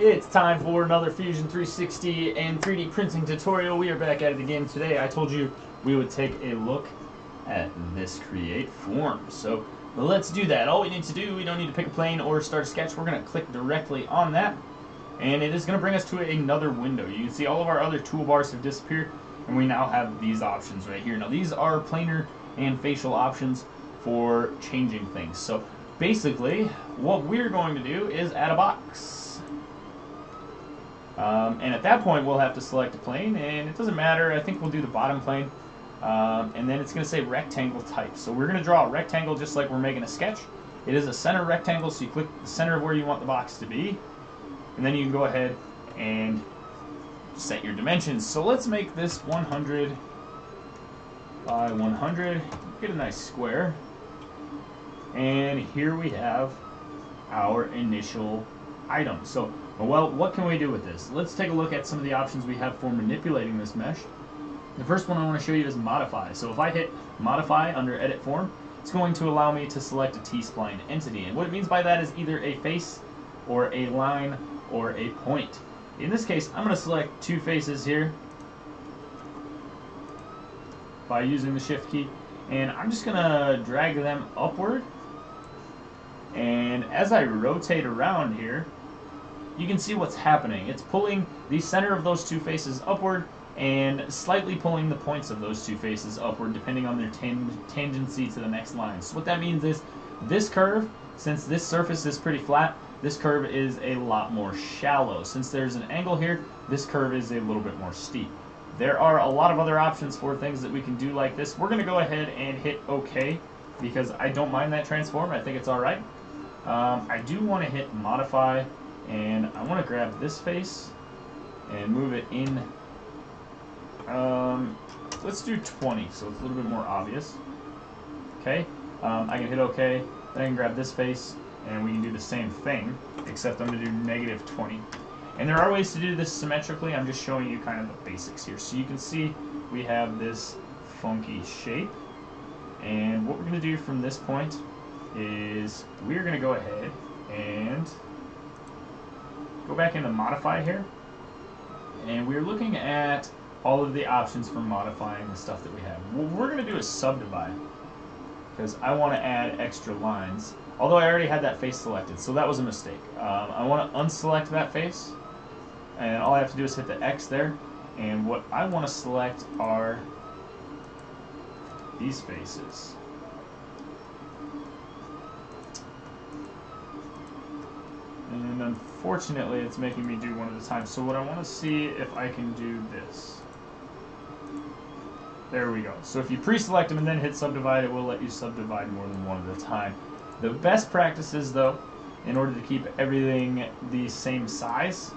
It's time for another Fusion 360 and 3D printing tutorial. We are back at it again today. I told you we would take a look at this create form. So let's do that. All we need to do, we don't need to pick a plane or start a sketch. We're going to click directly on that. And it is going to bring us to another window. You can see all of our other toolbars have disappeared. And we now have these options right here. Now these are planar and facial options for changing things. So basically what we're going to do is add a box. And at that point we'll have to select a plane, and it doesn't matter, I think we'll do the bottom plane, and then it's going to say rectangle type. So we're going to draw a rectangle just like we're making a sketch. It is a center rectangle, so you click the center of where you want the box to be, and then you can go ahead and set your dimensions. So let's make this 100 by 100, get a nice square, and here we have our initial item. So well, what can we do with this? Let's take a look at some of the options we have for manipulating this mesh. The first one I want to show you is modify. So if I hit modify under edit form, it's going to allow me to select a T-spline entity. And what it means by that is either a face or a line or a point. In this case, I'm going to select two faces here by using the shift key. And I'm just going to drag them upward. And as I rotate around here, you can see what's happening. It's pulling the center of those two faces upward and slightly pulling the points of those two faces upward depending on their tangency to the next line. So what that means is this curve, since this surface is pretty flat, this curve is a lot more shallow. Since there's an angle here, this curve is a little bit more steep. There are a lot of other options for things that we can do like this. We're going to go ahead and hit OK because I don't mind that transform. I think it's all right. I do want to hit modify. And I want to grab this face and move it in. Let's do 20, so it's a little bit more obvious. Okay, I can hit OK. Then I can grab this face, and we can do the same thing, except I'm going to do negative 20. And there are ways to do this symmetrically. I'm just showing you kind of the basics here. So you can see we have this funky shape. And what we're going to do from this point is we're going to go ahead and go back into modify here, and we're looking at all of the options for modifying the stuff that we have. What we're going to do is subdivide because I want to add extra lines, although I already had that face selected, so that was a mistake. I want to unselect that face, and all I have to do is hit the X there, and what I want to select are these faces. And unfortunately, it's making me do one at a time. So what I want to see if I can do this. There we go. So if you pre-select them and then hit subdivide, it will let you subdivide more than one at a time. The best practices, though, in order to keep everything the same size,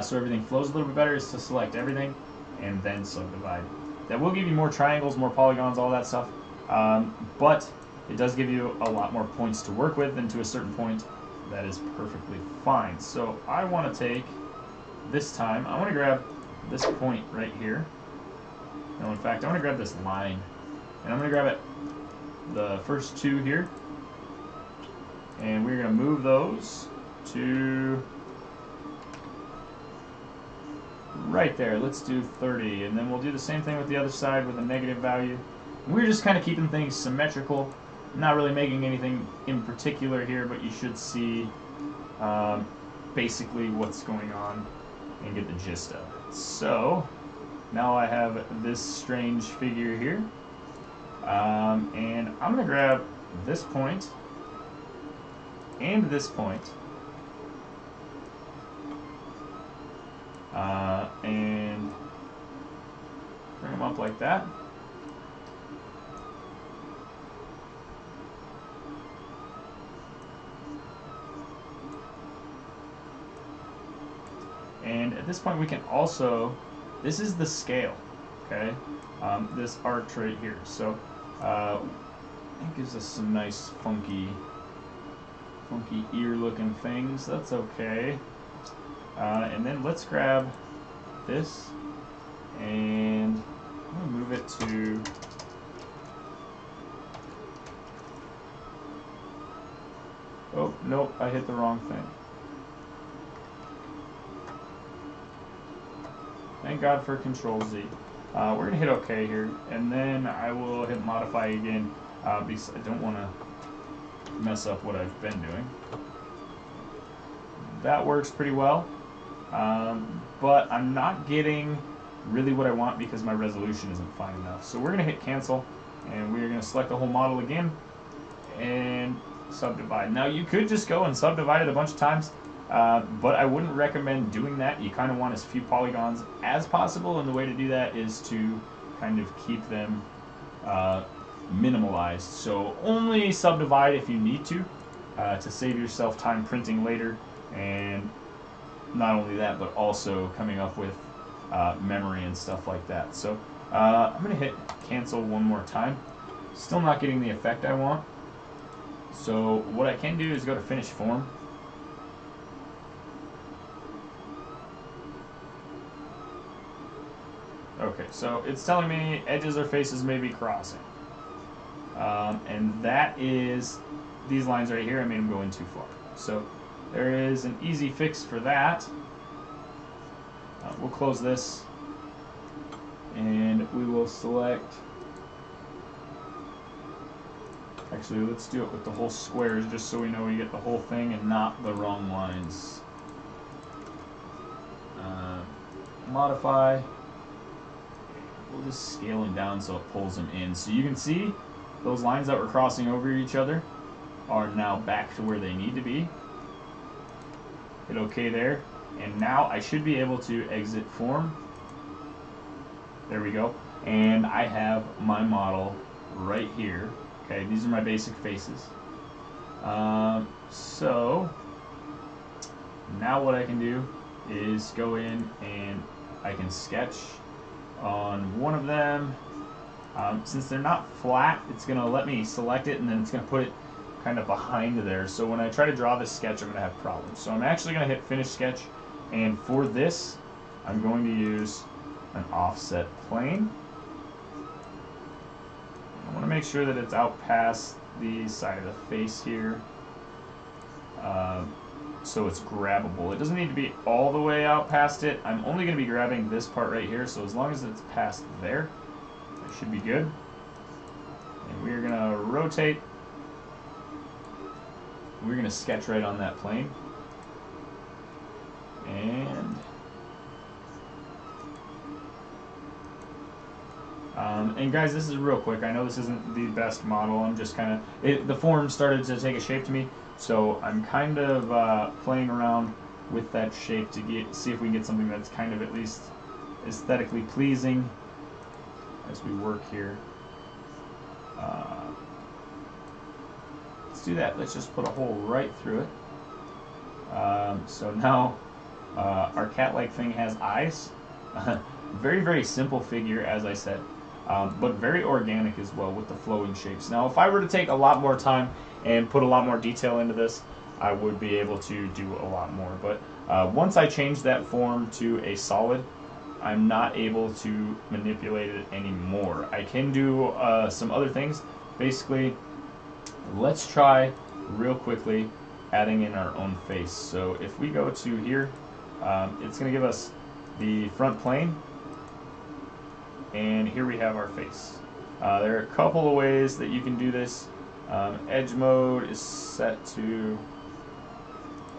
so everything flows a little bit better, is to select everything and then subdivide. That will give you more triangles, more polygons, all that stuff. But it does give you a lot more points to work with, and to a certain point, that is perfectly fine. So I want to take this time, I want to grab this point right here. No, in fact, I want to grab this line. And I'm going to grab it, the first two here. And we're going to move those to right there. Let's do 30. And then we'll do the same thing with the other side with a negative value. And we're just kind of keeping things symmetrical. Not really making anything in particular here, but you should see basically what's going on and get the gist of it. So now I have this strange figure here, and I'm going to grab this point and this point, and bring them up like that. And at this point we can also, this is the scale, okay, this arch right here. So it gives us some nice funky ear looking things. That's okay. And then let's grab this, and I'm going to move it to oh, nope, I hit the wrong thing. God for Control Z. We're going to hit OK here, and then I will hit modify again, because I don't want to mess up what I've been doing. That works pretty well, but I'm not getting really what I want because my resolution isn't fine enough. So we're going to hit cancel, and we're going to select the whole model again and subdivide. Now you could just go and subdivide it a bunch of times, but I wouldn't recommend doing that. You kind of want as few polygons as possible, and the way to do that is to kind of keep them minimalized. So only subdivide if you need to save yourself time printing later, and not only that, but also coming up with memory and stuff like that. So I'm going to hit cancel one more time. Still not getting the effect I want. So what I can do is go to finish form. Okay, so it's telling me edges or faces may be crossing. And that is these lines right here. I made them go in too far. So there is an easy fix for that. We'll close this, and we will select... Actually, let's do it with the whole squares just so we know we get the whole thing and not the wrong lines. Modify. We'll just scale them down so it pulls them in. So you can see those lines that were crossing over each other are now back to where they need to be. Hit OK there. And now I should be able to exit form. There we go. And I have my model right here. Okay, these are my basic faces. So now what I can do is go in and I can sketch on one of them. Since they're not flat, it's going to let me select it, and then it's going to put it kind of behind there. So when I try to draw this sketch, I'm going to have problems. So I'm actually going to hit finish sketch, and for this, I'm going to use an offset plane. I want to make sure that it's out past the side of the face here, so it's grabbable. It doesn't need to be all the way out past it. I'm only going to be grabbing this part right here, so as long as it's past there, it should be good. And we're going to rotate. We're going to sketch right on that plane. And... and guys, this is real quick. I know this isn't the best model. I'm just kind of... The form started to take a shape to me, so I'm kind of playing around with that shape to see if we can get something that's kind of at least aesthetically pleasing as we work here. Let's do that. Let's just put a hole right through it. So now our cat-like thing has eyes. Very, very simple figure, as I said. But very organic as well with the flowing shapes. Now, if I were to take a lot more time and put a lot more detail into this, I would be able to do a lot more. But once I change that form to a solid, I'm not able to manipulate it anymore. I can do some other things. Basically, let's try real quickly adding in our own face. So if we go to here, it's going to give us the front plane. And here we have our face. There are a couple of ways that you can do this. Edge mode is set to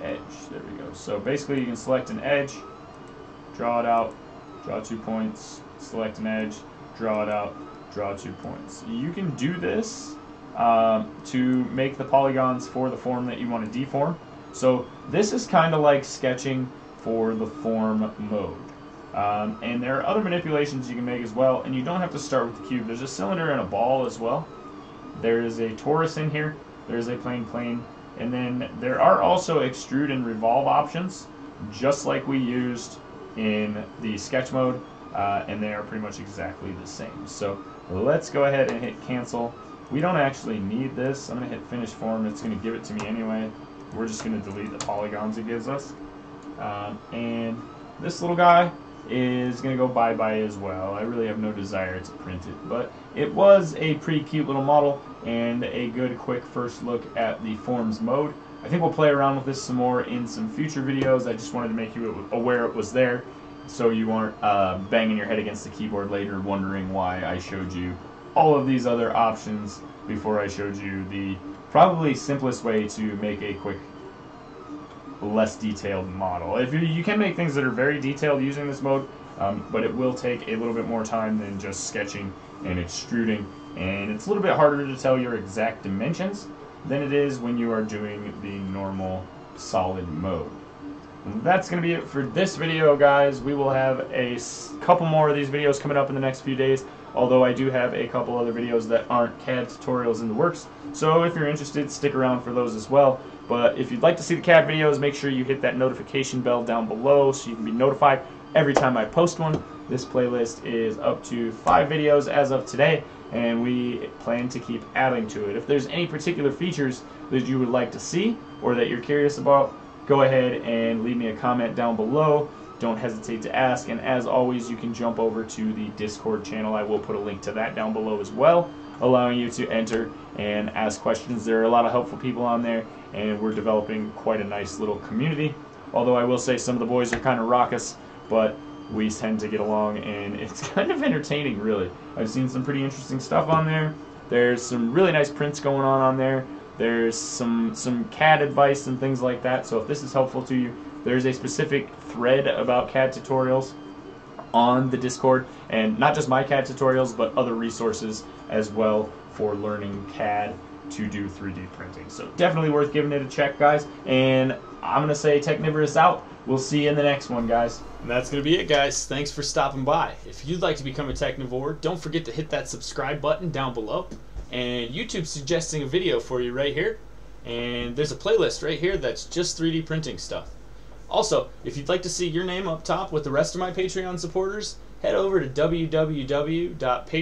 edge. There we go. So basically you can select an edge, draw it out, draw 2 points, select an edge, draw it out, draw 2 points. You can do this to make the polygons for the form that you want to deform. So this is kind of like sketching for the form mode. And there are other manipulations you can make as well, and you don't have to start with the cube. There's a cylinder and a ball as well. There is a torus in here. There is a plane plane. And then there are also extrude and revolve options, just like we used in the sketch mode, and they are pretty much exactly the same. So let's go ahead and hit cancel. We don't actually need this. I'm going to hit finish form. It's going to give it to me anyway. We're just going to delete the polygons it gives us. And this little guy is going to go bye-bye as well. I really have no desire to print it, but it was a pretty cute little model and a good quick first look at the forms mode. I think we'll play around with this some more in some future videos. I just wanted to make you aware it was there, so you aren't banging your head against the keyboard later wondering why I showed you all of these other options before I showed you the probably simplest way to make a quick, less detailed model. If you can make things that are very detailed using this mode, but it will take a little bit more time than just sketching and extruding, and it's a little bit harder to tell your exact dimensions than it is when you are doing the normal solid mode. That's going to be it for this video, guys. We will have a couple more of these videos coming up in the next few days, although I do have a couple other videos that aren't CAD tutorials in the works, so if you're interested, stick around for those as well. But if you'd like to see the CAD videos, make sure you hit that notification bell down below so you can be notified every time I post one. This playlist is up to 5 videos as of today, and we plan to keep adding to it. If there's any particular features that you would like to see or that you're curious about, go ahead and leave me a comment down below. Don't hesitate to ask, and as always, you can jump over to the Discord channel. I will put a link to that down below as well, allowing you to enter and ask questions. There are a lot of helpful people on there, and we're developing quite a nice little community. Although I will say some of the boys are kind of raucous, but we tend to get along, and it's kind of entertaining, really. I've seen some pretty interesting stuff on there. There's some really nice prints going on there. There's some CAD advice and things like that, so if this is helpful to you, there's a specific thread about CAD tutorials on the Discord, and not just my CAD tutorials, but other resources as well for learning CAD to do 3D printing. So definitely worth giving it a check, guys, and I'm going to say Technivorous out. We'll see you in the next one, guys. And that's going to be it, guys. Thanks for stopping by. If you'd like to become a Technivore, don't forget to hit that subscribe button down below. And YouTube's suggesting a video for you right here. And there's a playlist right here that's just 3D printing stuff. Also, if you'd like to see your name up top with the rest of my Patreon supporters, head over to www.patreon.com.